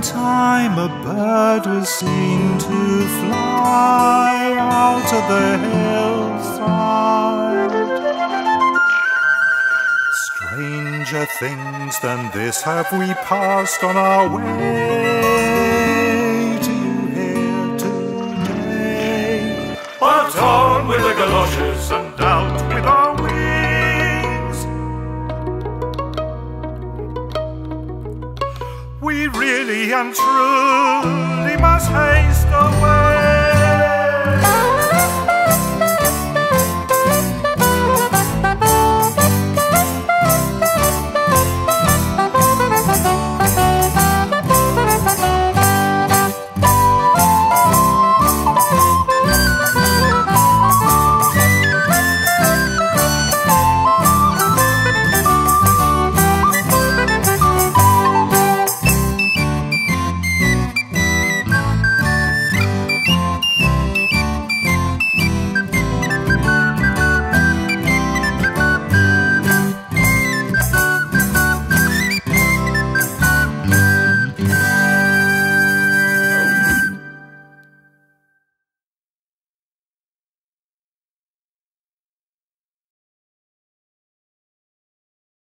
One time a bird was seen to fly out of the hillside. Stranger things than this have we passed on our way to here today. But on with the galoshes and out with our we really and truly must haste away.